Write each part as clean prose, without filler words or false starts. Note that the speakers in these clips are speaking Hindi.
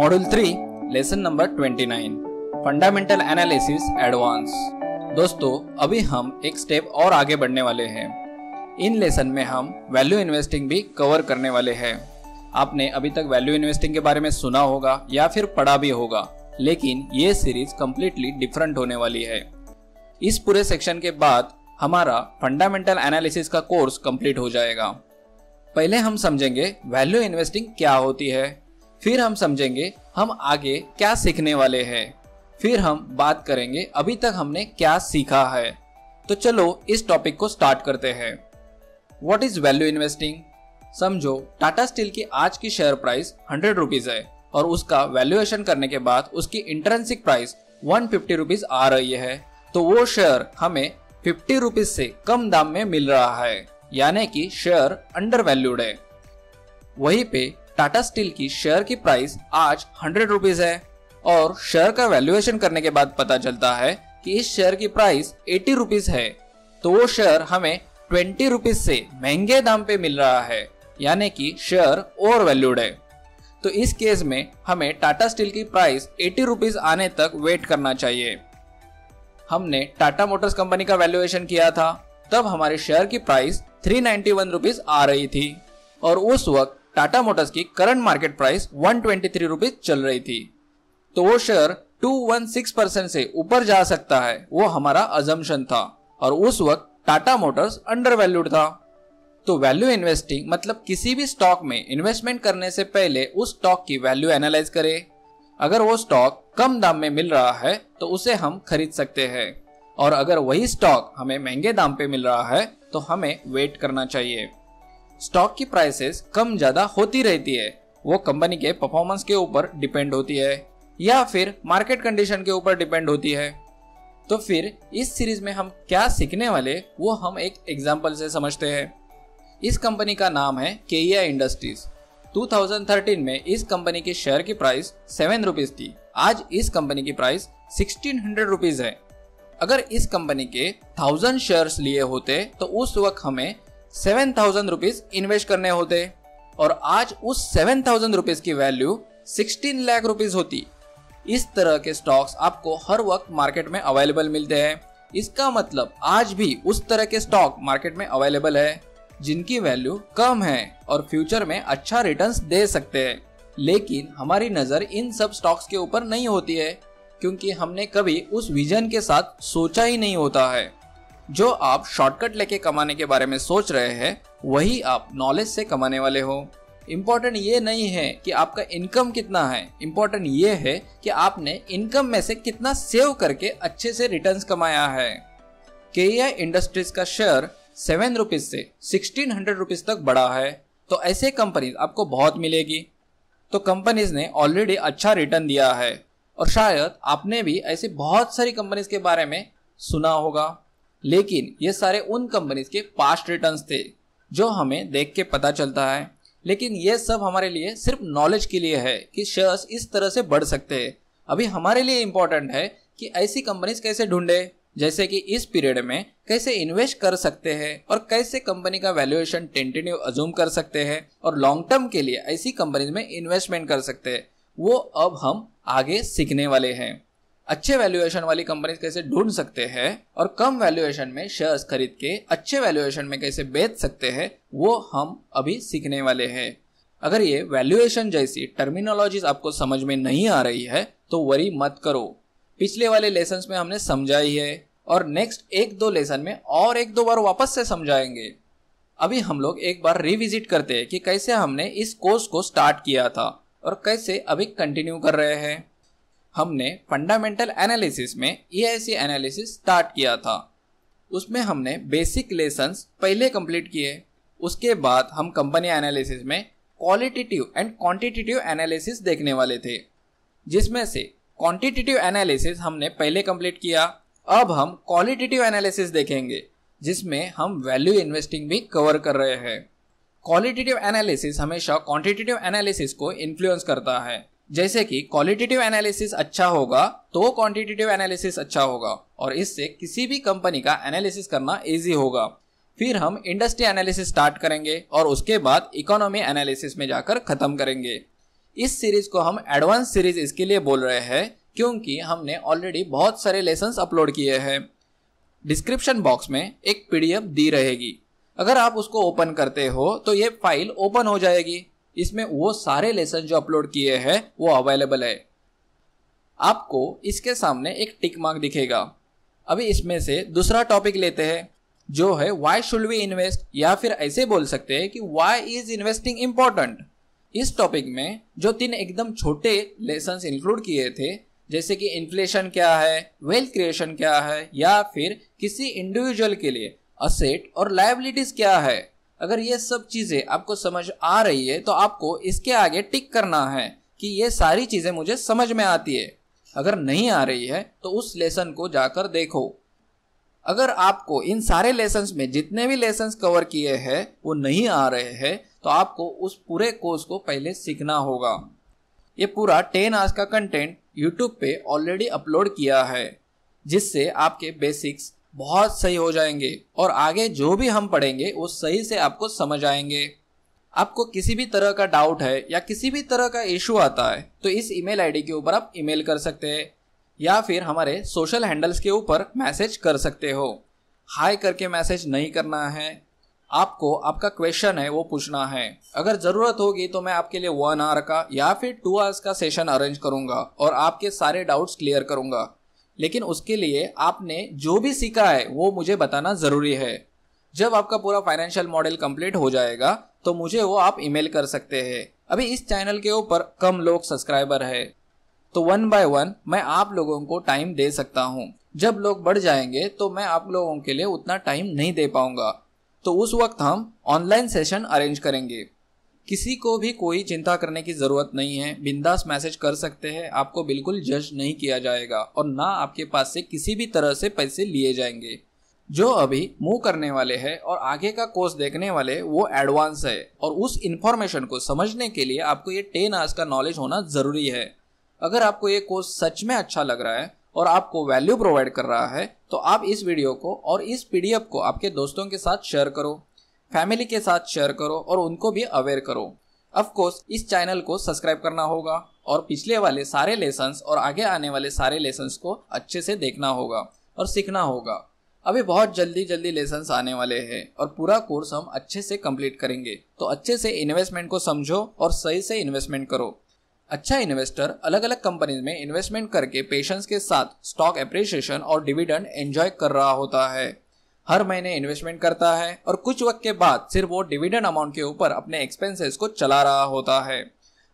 Module 3 lesson number 29 fundamental analysis advance. दोस्तों अभी हम एक स्टेप और आगे बढ़ने वाले हैं। इन लेसन में हम वैल्यू इन्वेस्टिंग भी कवर करने वाले हैं। आपने अभी तक वैल्यू इन्वेस्टिंग के बारे में सुना होगा या फिर पढ़ा भी होगा, लेकिन ये सीरीज कम्प्लीटली डिफरेंट होने वाली है। इस पूरे सेक्शन के बाद हमारा फंडामेंटल एनालिसिस का कोर्स कंप्लीट हो जाएगा। पहले हम समझेंगे वैल्यू इन्वेस्टिंग क्या होती है, फिर हम समझेंगे हम आगे क्या सीखने वाले हैं, फिर हम बात करेंगे अभी तक हमने क्या सीखा है। तो चलो इस टॉपिक को स्टार्ट करते हैं। What is value investing? समझो टाटा स्टील की आज की शेयर प्राइस 100 रुपीज है और उसका वैल्यूएशन करने के बाद उसकी इंट्रिंसिक प्राइस 150 रुपीज आ रही है, तो वो शेयर हमें 50 रुपीज से कम दाम में मिल रहा है, यानी कि शेयर अंडर वैल्यूड है। वहीं पे टाटा स्टील की शेयर की प्राइस आज 100 रुपीज है और शेयर का वैल्यूएशन करने के बाद पता चलता है कि इस शेयर की प्राइस 80 रुपीज है, तो वो शेयर हमें 20 रुपीज से महंगे दाम पे मिल रहा है, यानी कि शेयर ओवर वैल्यूड है। तो इस केस में हमें टाटा स्टील की प्राइस 80 रुपीज आने तक वेट करना चाहिए। हमने टाटा मोटर्स कंपनी का वैल्यूएशन किया था, तब हमारे शेयर की प्राइस 391 रुपीज आ रही थी और उस वक्त टाटा मोटर्स की करंट मार्केट प्राइस 123 रुपीज चल रही थी, तो वो शेयर 216% से ऊपर जा सकता है, वो हमारा अजम्पशन था और उस वक्त टाटा मोटर्स अंडर वैल्यूड था। तो वैल्यू इन्वेस्टिंग मतलब किसी भी स्टॉक में इन्वेस्टमेंट करने से पहले उस स्टॉक की वैल्यू एनालाइज करें। अगर वो स्टॉक कम दाम में मिल रहा है तो उसे हम खरीद सकते हैं, और अगर वही स्टॉक हमें महंगे दाम पे मिल रहा है तो हमें वेट करना चाहिए। स्टॉक की प्राइसेस कम ज्यादा होती रहती है, वो कंपनी के परफॉर्मेंस के ऊपर डिपेंड होती है या फिर मार्केट कंडीशन के ऊपर डिपेंड होती है। तो फिर इस सीरीज में हम क्या सीखने वाले वो हम एक एग्जाम्पल से समझते हैं। इस कंपनी का नाम है KEI इंडस्ट्रीज। 2013 में इस कंपनी के शेयर की प्राइस 7 रुपीज थी, आज इस कंपनी की प्राइस 1600 रुपीज है। अगर इस कंपनी के 1000 शेयर्स लिए होते तो उस वक्त हमें 7000 रुपीज इन्वेस्ट करने होते और आज उस 7000 रुपीज की वैल्यू 16 लाख रुपीज होती। इस तरह के स्टॉक्स आपको हर वक्त मार्केट में अवेलेबल मिलते हैं। इसका मतलब आज भी उस तरह के स्टॉक मार्केट में अवेलेबल है जिनकी वैल्यू कम है और फ्यूचर में अच्छा रिटर्न्स दे सकते हैं, लेकिन हमारी नज़र इन सब स्टॉक्स के ऊपर नहीं होती है क्योंकि हमने कभी उस विजन के साथ सोचा ही नहीं होता है। जो आप शॉर्टकट लेके कमाने के बारे में सोच रहे हैं वही आप नॉलेज से कमाने वाले हो। इम्पोर्टेंट ये नहीं है कि आपका इनकम कितना है, इम्पोर्टेंट ये है कि आपने इनकम में से कितना सेव करके अच्छे से रिटर्न्स कमाया है। KEI इंडस्ट्रीज का शेयर 7 रुपीज से 1600 रुपीज तक बढ़ा है, तो ऐसे कंपनीज आपको बहुत मिलेगी। तो कंपनीज ने ऑलरेडी अच्छा रिटर्न दिया है और शायद आपने भी ऐसे बहुत सारी कंपनीज के बारे में सुना होगा, लेकिन ये सारे उन कंपनीज के पास्ट रिटर्न्स थे जो हमें देख के पता चलता है। लेकिन ये सब हमारे लिए सिर्फ नॉलेज के लिए है कि शेयर्स इस तरह से बढ़ सकते हैं। अभी हमारे लिए इम्पोर्टेंट है कि ऐसी कंपनीज कैसे ढूंढे, जैसे कि इस पीरियड में कैसे इन्वेस्ट कर सकते हैं और कैसे कंपनी का वैल्यूएशन टेंटेटिव अज्यूम कर सकते हैं और लॉन्ग टर्म के लिए ऐसी कंपनीज में इन्वेस्टमेंट कर सकते हैं, वो अब हम आगे सीखने वाले हैं। अच्छे वैल्यूएशन वाली कंपनीज कैसे ढूंढ सकते हैं और कम वैल्यूएशन में शेयर्स खरीद के अच्छे वैल्यूएशन में कैसे बेच सकते हैं, वो हम अभी सीखने वाले हैं। अगर ये वैल्यूएशन जैसी टर्मिनोलॉजीज आपको समझ में नहीं आ रही है तो वरी मत करो, पिछले वाले लेसन्स में हमने समझाई है और नेक्स्ट 1-2 लेसन में और 1-2 बार वापस से समझाएंगे। अभी हम लोग एक बार रिविजिट करते हैं कि कैसे हमने इस कोर्स को स्टार्ट किया था और कैसे अभी कंटिन्यू कर रहे हैं। हमने फंडामेंटल एनालिसिस में EIC एनालिसिस स्टार्ट किया था, उसमें हमने बेसिक लेसन्स पहले कंप्लीट किए। उसके बाद हम कंपनी एनालिसिस में क्वालिटेटिव एंड क्वान्टिटेटिव एनालिसिस देखने वाले थे, जिसमें से क्वांटिटेटिव एनालिसिस हमने पहले कंप्लीट किया। अब हम क्वालिटेटिव एनालिसिस देखेंगे, जिसमें हम वैल्यू इन्वेस्टिंग भी कवर कर रहे हैं। क्वालिटेटिव एनालिसिस हमेशा क्वांटिटेटिव एनालिसिस को इन्फ्लुएंस करता है, जैसे कि क्वालिटेटिव एनालिसिस अच्छा होगा तो क्वांटिटेटिव एनालिसिस अच्छा होगा और इससे किसी भी कंपनी का एनालिसिस करना ईजी होगा। फिर हम इंडस्ट्री एनालिसिस स्टार्ट करेंगे और उसके बाद इकोनॉमी एनालिसिस में जाकर खत्म करेंगे। इस सीरीज को हम एडवांस सीरीज इसके लिए बोल रहे हैं क्योंकि हमने ऑलरेडी बहुत सारे लेसन्स अपलोड किए हैं। डिस्क्रिप्शन बॉक्स में एक पीडीएफ दी रहेगी, अगर आप उसको ओपन करते हो तो ये फाइल ओपन हो जाएगी। इसमें वो सारे लेसन जो अपलोड किए हैं वो अवेलेबल है। आपको इसके सामने एक टिक मार्क दिखेगा। अभी इसमें से दूसरा टॉपिक लेते हैं जो है वाई शुड वी इन्वेस्ट, या फिर ऐसे बोल सकते हैं कि वाई इज इन्वेस्टिंग इम्पोर्टेंट। इस टॉपिक में जो तीन एकदम छोटे लेसन्स इंक्लूड किए थे, जैसे कि इन्फ्लेशन क्या है, वेल्थ क्रिएशन क्या है, या फिर किसी इंडिविजुअल के लिए असेट और लायबिलिटीज क्या है, अगर ये सब चीजें आपको समझ आ रही है तो आपको इसके आगे टिक करना है कि ये सारी चीजें मुझे समझ में आती है। अगर नहीं आ रही है तो उस लेसन को जाकर देखो। अगर आपको इन सारे लेसन्स में जितने भी लेसन्स कवर किए हैं वो नहीं आ रहे हैं तो आपको उस पूरे कोर्स को पहले सीखना होगा। ये पूरा 10 आवर्स का कंटेंट YouTube पे ऑलरेडी अपलोड किया है, जिससे आपके बेसिक्स बहुत सही हो जाएंगे और आगे जो भी हम पढ़ेंगे वो सही से आपको समझ आएंगे। आपको किसी भी तरह का डाउट है या किसी भी तरह का इशू आता है तो इस ईमेल आईडी के ऊपर आप ईमेल कर सकते हैं या फिर हमारे सोशल हैंडल्स के ऊपर मैसेज कर सकते हो। हाय करके मैसेज नहीं करना है, आपको आपका क्वेश्चन है वो पूछना है। अगर ज़रूरत होगी तो मैं आपके लिए 1 आवर का या फिर 2 आवर्स का सेशन अरेंज करूँगा और आपके सारे डाउट्स क्लियर करूँगा, लेकिन उसके लिए आपने जो भी सीखा है वो मुझे बताना ज़रूरी है। जब आपका पूरा फाइनेंशियल मॉडल कंप्लीट हो जाएगा तो मुझे वो आप ईमेल कर सकते हैं। अभी इस चैनल के ऊपर कम लोग सब्सक्राइबर है तो 1 बाय 1 मैं आप लोगों को टाइम दे सकता हूँ। जब लोग बढ़ जाएंगे तो मैं आप लोगों के लिए उतना टाइम नहीं दे पाऊँगा, तो उस वक्त हम ऑनलाइन सेशन अरेंज करेंगे। किसी को भी कोई चिंता करने की ज़रूरत नहीं है, बिंदास मैसेज कर सकते हैं, आपको बिल्कुल जज नहीं किया जाएगा और ना आपके पास से किसी भी तरह से पैसे लिए जाएंगे। जो अभी मूव करने वाले हैं और आगे का कोर्स देखने वाले वो एडवांस है और उस इन्फॉर्मेशन को समझने के लिए आपको ये 10 आवर्स का नॉलेज होना ज़रूरी है। अगर आपको ये कोर्स सच में अच्छा लग रहा है और आपको वैल्यू प्रोवाइड कर रहा है तो आप इस वीडियो को और इस पीडीएफ को आपके दोस्तों के साथ शेयर करो, फैमिली के साथ शेयर करो और उनको भी अवेयर करो। ऑफ कोर्स इस चैनल को सब्सक्राइब करना होगा और पिछले वाले सारे लेसन्स और आगे आने वाले सारे लेसन्स को अच्छे से देखना होगा और सीखना होगा। अभी बहुत जल्दी लेसन्स आने वाले हैं और पूरा कोर्स हम अच्छे से कंप्लीट करेंगे, तो अच्छे से इन्वेस्टमेंट को समझो और सही से इन्वेस्टमेंट करो। अच्छा इन्वेस्टर अलग अलग कंपनीज में इन्वेस्टमेंट करके पेशेंस के साथ स्टॉक एप्रिसिएशन और डिविडेंड एंजॉय कर रहा होता है। हर महीने इन्वेस्टमेंट करता है और कुछ वक्त के बाद सिर्फ वो डिविडेंड अमाउंट के ऊपर अपने एक्सपेंसेस को चला रहा होता है।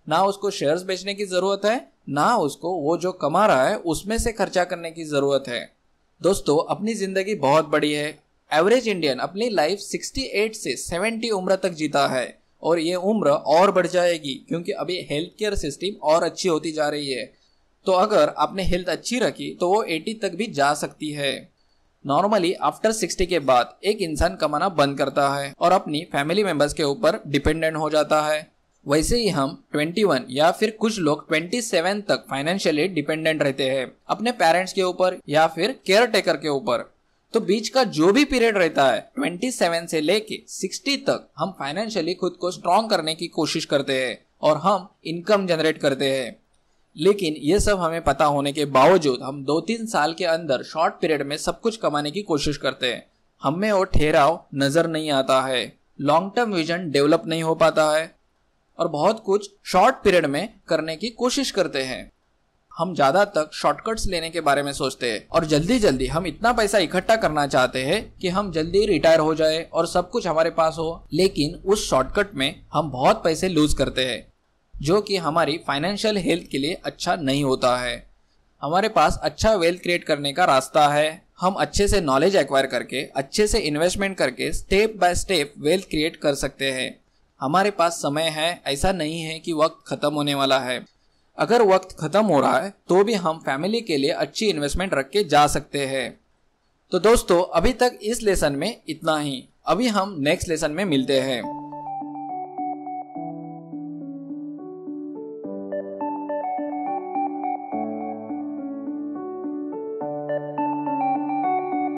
ना उसको शेयर्स बेचने की ज़रूरत है, ना उसको वो जो कमा रहा है उसमें से खर्चा करने की ज़रूरत है। दोस्तों, अपनी ज़िंदगी बहुत बड़ी है। एवरेज इंडियन अपनी लाइफ 68 से 70 उम्र तक जीता है और ये उम्र और बढ़ जाएगी क्योंकि अभी हेल्थ केयर सिस्टम और अच्छी होती जा रही है। तो अगर आपने हेल्थ अच्छी रखी तो वो 80 तक भी जा सकती है। नॉर्मली आफ्टर 60 के बाद एक इंसान कमाना बंद करता है और अपनी फैमिली मेंबर्स के ऊपर डिपेंडेंट हो जाता है। वैसे ही हम 21 या फिर कुछ लोग 27 तक फाइनेंशियली डिपेंडेंट रहते हैं अपने पेरेंट्स के ऊपर या फिर केयर टेकर के ऊपर। तो बीच का जो भी पीरियड रहता है 27 से लेके 60 तक हम फाइनेंशियली खुद को स्ट्रॉन्ग करने की कोशिश करते हैं और हम इनकम जनरेट करते हैं, लेकिन ये सब हमें पता होने के बावजूद हम 2-3 साल के अंदर शॉर्ट पीरियड में सब कुछ कमाने की कोशिश करते हैं। हमें वो ठहराव नज़र नहीं आता है, लॉन्ग टर्म विजन डेवलप नहीं हो पाता है और बहुत कुछ शॉर्ट पीरियड में करने की कोशिश करते हैं। हम ज़्यादा तक शॉर्टकट्स लेने के बारे में सोचते हैं और जल्दी हम इतना पैसा इकट्ठा करना चाहते हैं कि हम जल्दी रिटायर हो जाए और सब कुछ हमारे पास हो, लेकिन उस शॉर्टकट में हम बहुत पैसे लूज करते हैं जो कि हमारी फाइनेंशियल हेल्थ के लिए अच्छा नहीं होता है। हमारे पास अच्छा वेल्थ क्रिएट करने का रास्ता है। हम अच्छे से नॉलेज एक्वायर करके, अच्छे से इन्वेस्टमेंट करके step by step wealth create कर सकते हैं। हमारे पास समय है, ऐसा नहीं है कि वक्त खत्म होने वाला है। अगर वक्त ख़त्म हो रहा है तो भी हम फैमिली के लिए अच्छी इन्वेस्टमेंट रख के जा सकते हैं। तो दोस्तों, अभी तक इस लेसन में इतना ही। अभी हम नेक्स्ट लेसन में मिलते हैं।